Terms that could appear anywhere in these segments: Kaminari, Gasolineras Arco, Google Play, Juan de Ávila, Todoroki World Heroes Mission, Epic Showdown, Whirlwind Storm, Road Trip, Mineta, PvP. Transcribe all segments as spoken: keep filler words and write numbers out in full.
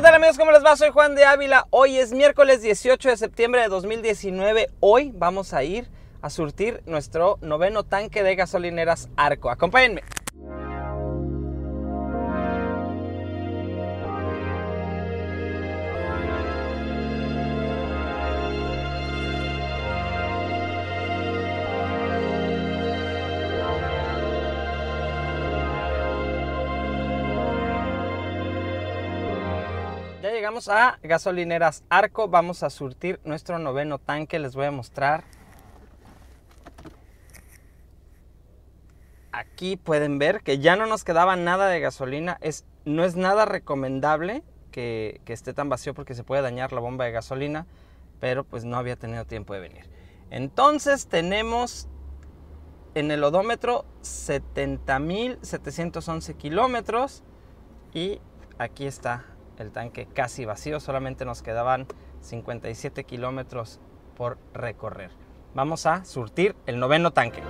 ¿Qué tal amigos? ¿Cómo les va? Soy Juan de Ávila. Hoy es miércoles dieciocho de septiembre de dos mil diecinueve. Hoy vamos a ir a surtir nuestro noveno tanque de gasolineras Arco. Acompáñenme. Ya llegamos a Gasolineras Arco, vamos a surtir nuestro noveno tanque, les voy a mostrar. Aquí pueden ver que ya no nos quedaba nada de gasolina, es, no es nada recomendable que, que esté tan vacío porque se puede dañar la bomba de gasolina, pero pues no había tenido tiempo de venir. Entonces tenemos en el odómetro setenta mil setecientos once kilómetros y aquí está el tanque casi vacío, solamente nos quedaban cincuenta y siete kilómetros por recorrer. Vamos a surtir el noveno tanque.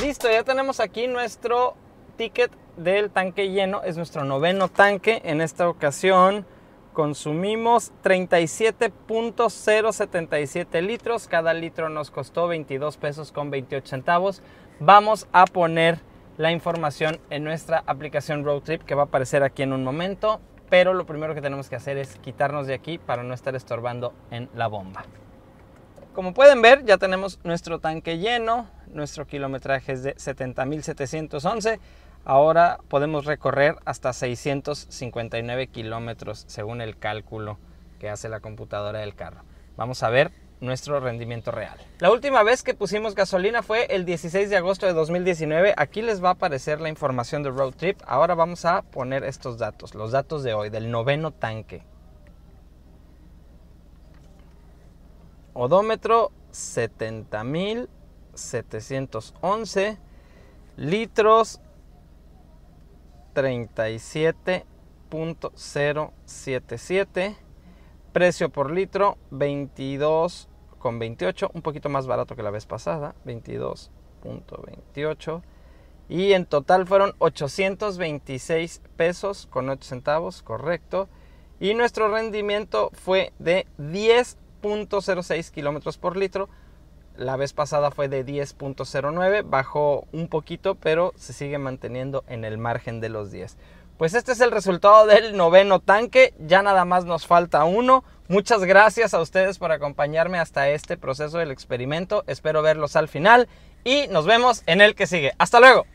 Listo, ya tenemos aquí nuestro ticket del tanque lleno, es nuestro noveno tanque. En esta ocasión consumimos treinta y siete punto cero setenta y siete litros, cada litro nos costó veintidós pesos con veintiocho centavos. Vamos a poner la información en nuestra aplicación Road Trip que va a aparecer aquí en un momento, pero lo primero que tenemos que hacer es quitarnos de aquí para no estar estorbando en la bomba. Como pueden ver, ya tenemos nuestro tanque lleno, nuestro kilometraje es de setenta mil setecientos once, ahora podemos recorrer hasta seiscientos cincuenta y nueve kilómetros según el cálculo que hace la computadora del carro. Vamos a ver nuestro rendimiento real. La última vez que pusimos gasolina fue el dieciséis de agosto de dos mil diecinueve, aquí les va a aparecer la información de Road Trip. Ahora vamos a poner estos datos, los datos de hoy, del noveno tanque. Odómetro setenta mil setecientos once, litros treinta y siete punto cero setenta y siete, precio por litro veintidós con veintiocho, un poquito más barato que la vez pasada, veintidós con veintiocho, y en total fueron ochocientos veintiséis pesos con ocho centavos, correcto, y nuestro rendimiento fue de diez punto cero seis kilómetros por litro. La vez pasada fue de diez punto cero nueve, bajó un poquito pero se sigue manteniendo en el margen de los diez. Pues este es el resultado del noveno tanque, ya nada más nos falta uno. Muchas gracias a ustedes por acompañarme hasta este proceso del experimento, espero verlos al final y nos vemos en el que sigue. Hasta luego.